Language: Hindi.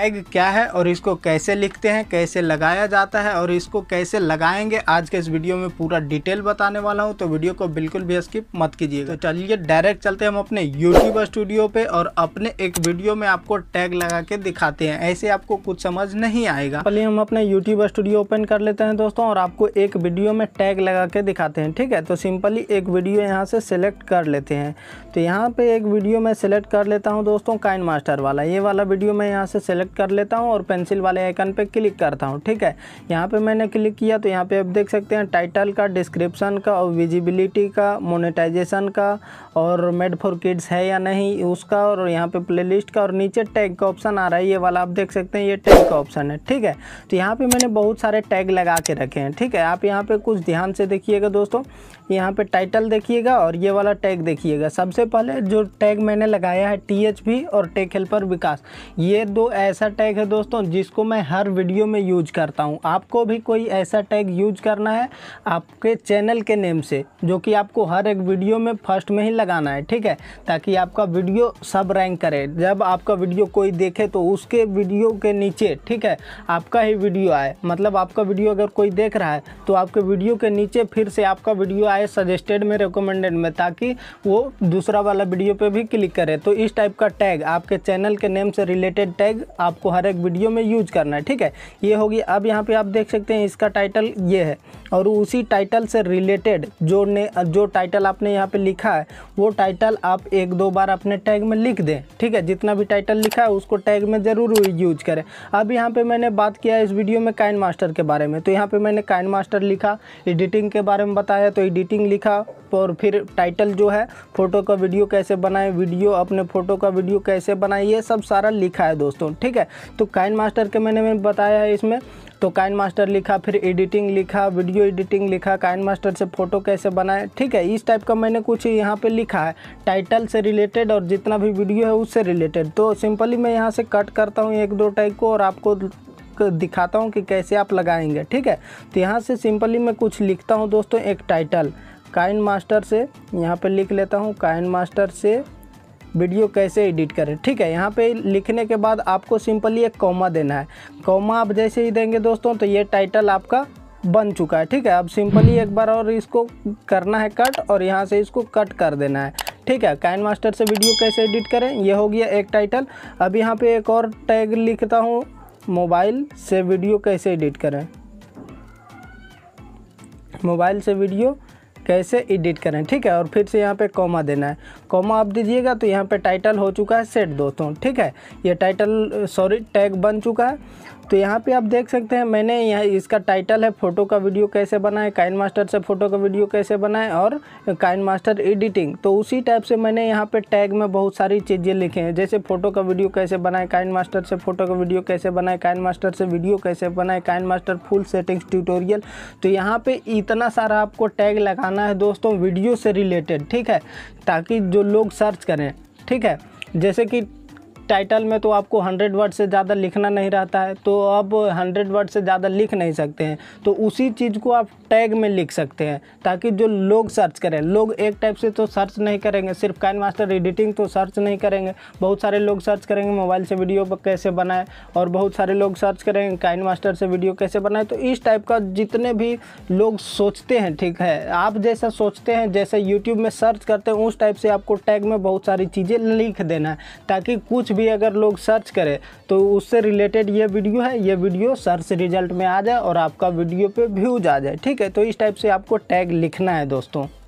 टैग क्या है और इसको कैसे लिखते हैं, कैसे लगाया जाता है और इसको कैसे लगाएंगे, आज के इस वीडियो में पूरा डिटेल बताने वाला हूं, तो वीडियो को बिल्कुल भी स्किप मत कीजिएगा। तो चलिए डायरेक्ट चलते हैं हम अपने यूट्यूब स्टूडियो पे और अपने एक वीडियो में आपको टैग लगा के दिखाते हैं, ऐसे आपको कुछ समझ नहीं आएगा। पहले हम अपने यूट्यूब स्टूडियो ओपन कर लेते हैं दोस्तों और आपको एक वीडियो में टैग लगा के दिखाते हैं, ठीक है। तो सिंपली एक वीडियो यहाँ से सिलेक्ट कर लेते हैं, तो यहाँ पे एक वीडियो मैं सिलेक्ट कर लेता हूँ दोस्तों काइन मास्टर वाला, ये वाला वीडियो मैं यहाँ से सेलेक्ट कर लेता हूँ और पेंसिल वाले आइकन पे क्लिक करता हूँ, ठीक है। यहाँ पे मैंने क्लिक किया तो यहाँ पे आप देख सकते हैं टाइटल का, डिस्क्रिप्शन का और विजिबिलिटी का, मोनेटाइजेशन का और मेड फॉर किड्स है या नहीं उसका, और यहाँ पे प्लेलिस्ट का और नीचे टैग का ऑप्शन आ रहा है, ये वाला आप देख सकते हैं, ये टैग का ऑप्शन है, ठीक है। तो यहाँ पर मैंने बहुत सारे टैग लगा के रखे हैं, ठीक है। आप यहाँ पर कुछ ध्यान से देखिएगा दोस्तों, यहाँ पर टाइटल देखिएगा और ये वाला टैग देखिएगा। सबसे पहले जो टैग मैंने लगाया है THV और टेक हेल्पर विकास, ये दो ऐसा टैग है दोस्तों जिसको मैं हर वीडियो में यूज करता हूँ। आपको भी कोई ऐसा टैग यूज करना है आपके चैनल के नेम से, जो कि आपको हर एक वीडियो में फर्स्ट में ही लगाना है, ठीक है, ताकि आपका वीडियो सब रैंक करे। जब आपका वीडियो कोई देखे तो उसके वीडियो के नीचे, ठीक है, आपका ही वीडियो आए, मतलब आपका वीडियो अगर कोई देख रहा है तो आपके वीडियो के नीचे फिर से आपका वीडियो आए सजेस्टेड में, रिकमेंडेड में, ताकि वो दूसरा वाला वीडियो पर भी क्लिक करे। तो इस टाइप का टैग, आपके चैनल के नेम से रिलेटेड टैग आपको हर एक वीडियो में यूज करना है, ठीक है। ये होगी, अब यहाँ पे आप देख सकते हैं इसका टाइटल ये है और उसी टाइटल से रिलेटेड जो टाइटल आपने यहाँ पे लिखा है वो टाइटल आप एक दो बार अपने टैग में लिख दें, ठीक है। जितना भी टाइटल लिखा है उसको टैग में ज़रूर यूज करें। अब यहाँ पे मैंने बात किया इस वीडियो में काइन मास्टर के बारे में, तो यहाँ पे मैंने काइन मास्टर लिखा, एडिटिंग के बारे में बताया तो एडिटिंग लिखा, और फिर टाइटल जो है फ़ोटो का वीडियो कैसे बनाएं, वीडियो अपने फ़ोटो का वीडियो कैसे बनाएं, ये सब सारा लिखा है दोस्तों, ठीक है। तो काइन मास्टर के मैंने बताया है इसमें, तो काइन मास्टर लिखा, फिर एडिटिंग लिखा, वीडियो एडिटिंग लिखा, काइन मास्टर से फ़ोटो कैसे बनाए, ठीक है। इस टाइप का मैंने कुछ यहाँ पे लिखा है टाइटल से रिलेटेड और जितना भी वीडियो है उससे रिलेटेड। तो सिंपली मैं यहाँ से कट करता हूँ एक दो टैग को और आपको दिखाता हूँ कि कैसे आप लगाएंगे, ठीक है। तो यहाँ से सिंपली मैं कुछ लिखता हूँ दोस्तों, एक टाइटल काइन मास्टर से, यहाँ पर लिख लेता हूँ काइन मास्टर से वीडियो कैसे एडिट करें, ठीक है। यहाँ पे लिखने के बाद आपको सिंपली एक कॉमा देना है, कॉमा आप जैसे ही देंगे दोस्तों तो ये टाइटल आपका बन चुका है, ठीक है। अब सिंपली एक बार और इसको करना है कट और यहाँ से इसको कट कर देना है, ठीक है। काइन मास्टर से वीडियो कैसे एडिट करें, ये हो गया एक टाइटल। अब यहाँ पर एक और टैग लिखता हूँ, मोबाइल से वीडियो कैसे एडिट करें, मोबाइल से वीडियो कैसे एडिट करें, ठीक है। और फिर से यहाँ पे कॉमा देना है, कॉमा आप दीजिएगा तो यहाँ पे टाइटल हो चुका है सेट दोस्तों, ठीक है। ये टाइटल टैग बन चुका है। तो यहाँ पे आप देख सकते हैं मैंने यहाँ इसका टाइटल है फ़ोटो का वीडियो कैसे बनाए, काइन मास्टर से फ़ोटो का वीडियो कैसे बनाए और काइन मास्टर एडिटिंग। तो उसी टाइप से मैंने यहाँ पे टैग में बहुत सारी चीज़ें लिखे हैं, जैसे फ़ोटो का वीडियो कैसे बनाए, काइन मास्टर से फ़ोटो का वीडियो कैसे बनाए, काइन मास्टर से वीडियो कैसे बनाए, KineMaster full settings tutorial. तो यहाँ पर इतना सारा आपको टैग लगाना है दोस्तों वीडियो से रिलेटेड, ठीक है, ताकि जो लोग सर्च करें, ठीक है। जैसे कि टाइटल में तो आपको 100 वर्ड से ज़्यादा लिखना नहीं रहता है, तो अब 100 वर्ड से ज़्यादा लिख नहीं सकते हैं, तो उसी चीज़ को आप टैग में लिख सकते हैं ताकि जो लोग सर्च करें, लोग एक टाइप से तो सर्च नहीं करेंगे, सिर्फ काइन मास्टर एडिटिंग तो सर्च नहीं करेंगे, बहुत सारे लोग सर्च करेंगे मोबाइल से वीडियो कैसे बनाए और बहुत सारे लोग सर्च करेंगे काइन मास्टर से वीडियो कैसे बनाए। तो इस टाइप का जितने भी लोग सोचते हैं, ठीक है, आप जैसा सोचते हैं, जैसे यूट्यूब में सर्च करते हैं, उस टाइप से आपको टैग में बहुत सारी चीज़ें लिख देना है, ताकि कुछ भी अगर लोग सर्च करें तो उससे रिलेटेड ये वीडियो है, ये वीडियो सर्च रिजल्ट में आ जाए और आपका वीडियो पे व्यूज आ जाए, ठीक है। तो इस टाइप से आपको टैग लिखना है दोस्तों।